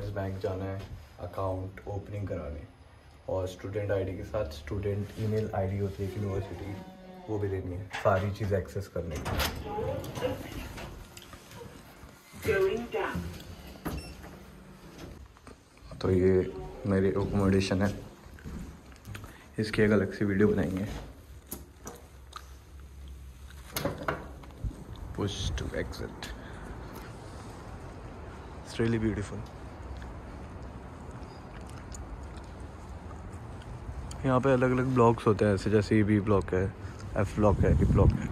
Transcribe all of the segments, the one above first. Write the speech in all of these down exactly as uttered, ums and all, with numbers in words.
Lloyds bank जाना है account opening कराने, और स्टूडेंट आईडी के साथ स्टूडेंट ईमेल आईडी होती है यूनिवर्सिटी, वो भी लेनी है सारी चीज़ एक्सेस करने की। तो ये मेरी एकोमोडेशन है, इसकी एक अलग से वीडियो बनाएंगे। Push to exit. It's really beautiful. यहाँ पे अलग अलग ब्लॉक्स होते हैं, ऐसे जैसे बी ब्लॉक है, एफ ब्लॉक है, ई ब्लॉक है।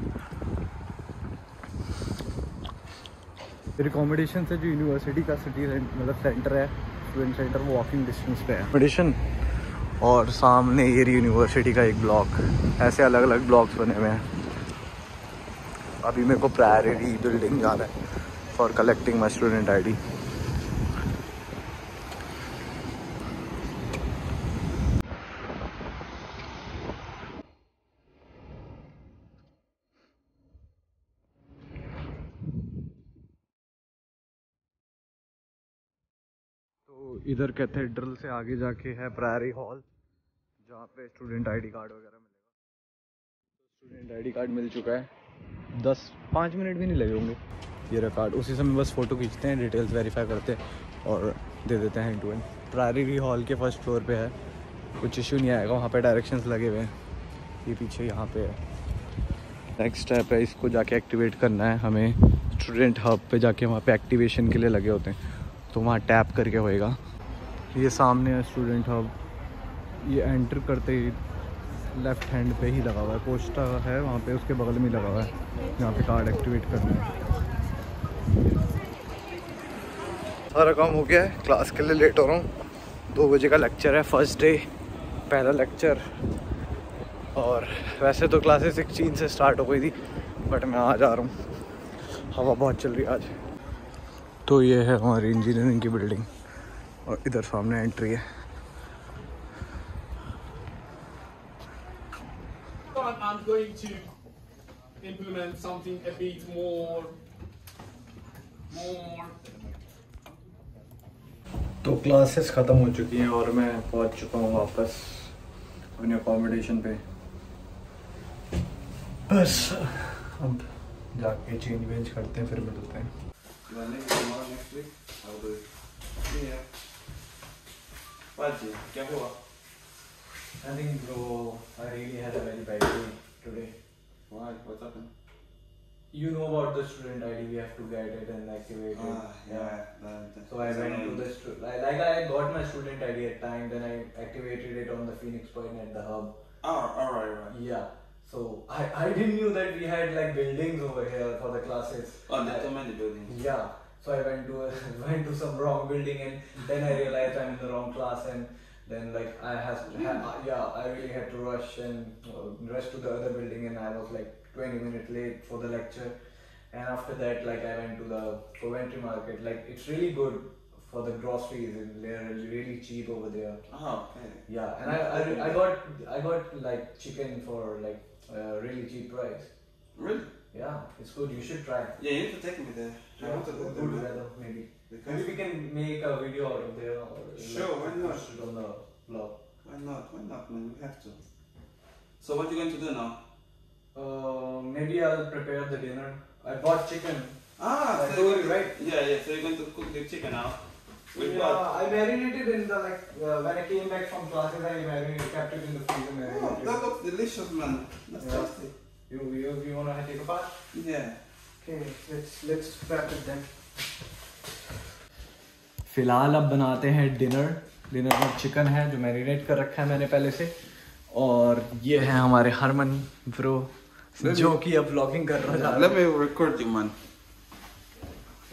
फिर अकोमोडेशन से जो यूनिवर्सिटी का सिटी मतलब सेंटर है, स्टूडेंट सेंटर, वो वॉकिंग डिस्टेंस पे है अकोमोडेशन। और सामने ये यूनिवर्सिटी का एक ब्लॉक, ऐसे अलग अलग ब्लॉक्स बने हुए हैं। अभी मेरे को प्रायोरिटी बिल्डिंग जाना है for collecting my student I D. तो इधर कैथेड्रल से आगे जाके है प्रायरी हॉल, जहाँ पे स्टूडेंट आई डी कार्ड वगैरह मिलेगा। स्टूडेंट आई डी कार्ड मिल चुका है, दस पाँच मिनट भी नहीं लगे होंगे। ये रहा कार्ड, उसी समय बस फ़ोटो खींचते हैं, डिटेल्स वेरीफाई करते हैं और दे देते हैं end to end. Priory hall के फर्स्ट फ्लोर पे है, कुछ इशू नहीं आएगा, वहाँ पे डायरेक्शंस लगे हुए हैं। ये पीछे यहाँ पे है। नेक्स्ट स्टेप है, इसको जाके एक्टिवेट करना है हमें। स्टूडेंट हब पे जाके वहाँ पे एक्टिवेशन के लिए लगे होते हैं, तो वहाँ टैप करके होएगा। ये सामने है स्टूडेंट हब, ये एंटर करते ही लेफ़्ट हैंड पे ही लगा हुआ है, पोस्टा है वहाँ पे, उसके बगल में लगा हुआ है, यहाँ पे कार्ड एक्टिवेट करना है। सारा काम हो गया है, क्लास के लिए लेट हो रहा हूँ। दो बजे का लेक्चर है, फर्स्ट डे पहला लेक्चर। और वैसे तो क्लासेस सिक्सटीन से स्टार्ट हो गई थी, बट मैं आज आ रहा हूँ, हवा बहुत चल रही है आज। तो ये है हमारी इंजीनियरिंग की बिल्डिंग, और इधर सामने एंट्री है। I'm going to implement something a bit more, more. तो क्लासेस ख़त्म हो चुकी हैं और मैं पहुंच चुका हूं वापस अपने अकोमोडेशन पे। बस अब जाके चेंज वेंज करते हैं, फिर मिलते हैं। क्या हुआ? I think bro, I really had a very bad day today. Why? What's happened? You know about the student I D, we have to get it and activate it. Ah, yeah. yeah. That, that so I went to the stu like, like I got my student I D at time, then I activated it on the Phoenix Point at the hub. Ah, oh, alright, right. Yeah. So I I didn't knew that we had like buildings over here for the classes. Oh, there's so many buildings. Yeah. So I went to a, went to some wrong building and then I realized I'm in the wrong class and. Then like I has to have, uh, yeah I really had to rush and uh, rush to the other building, and I was like twenty minutes late for the lecture. And after that, like I went to the Coventry Market. Like it's really good for the groceries, and they're really cheap over there. Oh, okay. Yeah, and I I, I got I got like chicken for like uh, really cheap price. Really? Yeah, it's good. You should try. Yeah, you need to take me there. Yeah, I good there, weather maybe. Because maybe we can make a video out of there. Or sure, like, why not? Post it on the blog. Why not? Why not, man? We have to. So what are you going to do now? Uh, maybe I'll prepare the dinner. I bought chicken. Ah, I so told you, right? Yeah, yeah. So you're going to cook the chicken now. With yeah, what? I marinated in the like uh, when I came back from classes, I marinated, kept it in the freezer. Marinated. Oh, that looks delicious, man. That's yeah. tasty. You you you wanna take a bath? Yeah. Okay, let's let's prep it then. फ़िलहाल अब बनाते हैं dinner. Dinner में chicken है जो marinate कर रखा है मैंने पहले से, और ये है हमारे हरमन ब्रो जो कि अब व्लॉगिंग कर रहा है। Let me record you, man.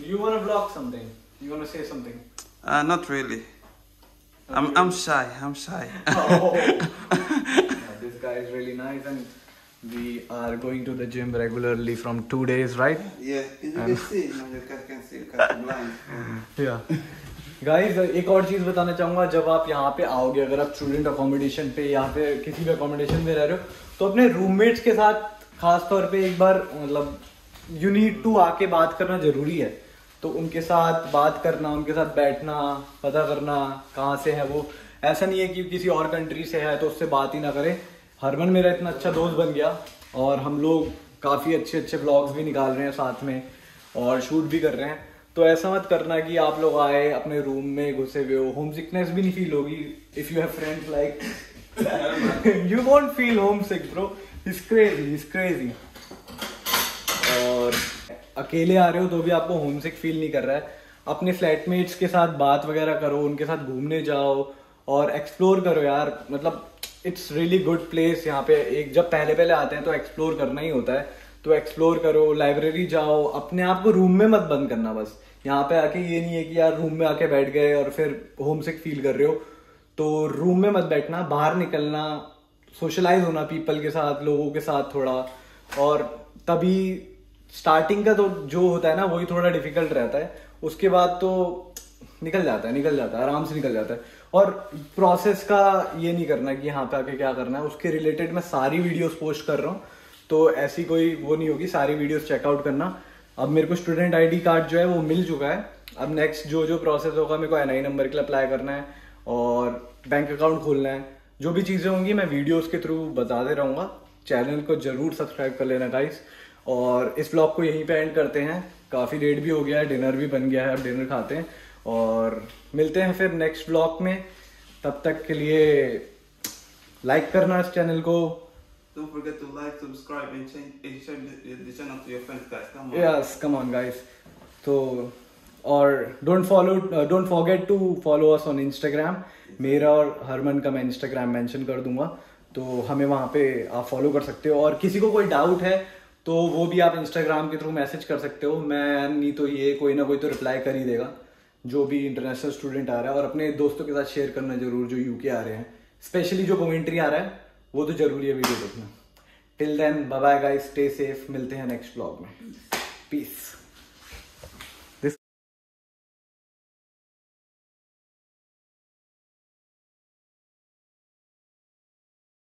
You wanna vlog something? You wanna say something? Uh, not really. Not I'm really? I'm shy. I'm shy. Oh. Yeah, this guy is really nice, and we are going to the gym regularly from two days, right? Yeah. You can see. You can see. You can blind. Yeah. Guys एक और चीज़ बताना चाहूँगा, जब आप यहाँ पे आओगे, अगर आप स्टूडेंट अकोमोडेशन पे यहाँ पे किसी भी अकोमोडेशन में रह रहे हो, तो अपने रूममेट्स के साथ खास तौर पे एक बार मतलब यू नीड टू आके बात करना ज़रूरी है। तो उनके साथ बात करना, उनके साथ बैठना, पता करना कहाँ से है वो। ऐसा नहीं है कि किसी और कंट्री से है तो उससे बात ही ना करें। हरमन मेरा इतना अच्छा दोस्त बन गया और हम लोग काफ़ी अच्छे अच्छे व्लॉग्स भी निकाल रहे हैं साथ में और शूट भी कर रहे हैं। तो ऐसा मत करना कि आप लोग आए अपने रूम में घुसे हुए हो, होम सिकनेस भी नहीं फील होगी। If you have friends like you won't feel homesick bro, it's crazy, it's crazy. और अकेले आ रहे हो तो भी आपको होम सिक फील नहीं कर रहा है। अपने फ्लैटमेट्स के साथ बात वगैरह करो, उनके साथ घूमने जाओ और एक्सप्लोर करो यार। मतलब इट्स रियली गुड प्लेस। यहाँ पे एक जब पहले पहले आते हैं तो एक्सप्लोर करना ही होता है, तो एक्सप्लोर करो, लाइब्रेरी जाओ। अपने आप को रूम में मत बंद करना। बस यहाँ पे आके ये नहीं है कि यार रूम में आके बैठ गए और फिर होम सिक फील कर रहे हो। तो रूम में मत बैठना, बाहर निकलना, सोशलाइज होना पीपल के साथ, लोगों के साथ थोड़ा। और तभी स्टार्टिंग का तो जो होता है ना वही थोड़ा डिफिकल्ट रहता है, उसके बाद तो निकल जाता है, निकल जाता है आराम से निकल जाता है। और प्रोसेस का ये नहीं करना कि यहाँ पे आके क्या करना है, उसके रिलेटेड मैं सारी वीडियोस पोस्ट कर रहा हूँ तो ऐसी कोई वो नहीं होगी। सारी वीडियोस चेकआउट करना। अब मेरे को स्टूडेंट आईडी कार्ड जो है वो मिल चुका है। अब नेक्स्ट जो जो प्रोसेस होगा, मेरे को एन आई नंबर के लिए अप्लाई करना है और बैंक अकाउंट खोलना है। जो भी चीज़ें होंगी मैं वीडियोज़ के थ्रू बताते रहूँगा। चैनल को ज़रूर सब्सक्राइब कर लेना गाइस। और इस व्लॉग को यहीं पर एंड करते हैं। काफ़ी लेट भी हो गया है, डिनर भी बन गया है, अब डिनर खाते हैं और मिलते हैं फिर नेक्स्ट व्लॉग में। तब तक के लिए लाइक करना इस चैनल को। Don't forget to like, subscribe and share the channel to your friends guys. Come on. Yes, come on guys. So, और don't follow, uh, don't forget to follow us on Instagram. मेरा और हरमन का मैं Instagram mention कर दूंगा, तो हमें वहाँ पे आप फॉलो कर सकते हो। और किसी को कोई डाउट है तो वो भी आप Instagram के थ्रू मैसेज कर सकते हो। मैं नहीं तो ये कोई ना कोई तो रिप्लाई कर ही देगा, जो भी इंटरनेशनल स्टूडेंट आ रहा है। और अपने दोस्तों के साथ शेयर करना जरूर, जो यूके आ रहे हैं, स्पेशली जो कमेंट्री आ रहा है वो तो जरूरी है वीडियो देखना। Till then bye bye guys, stay safe. मिलते हैं नेक्स्ट व्लॉग में। पीस।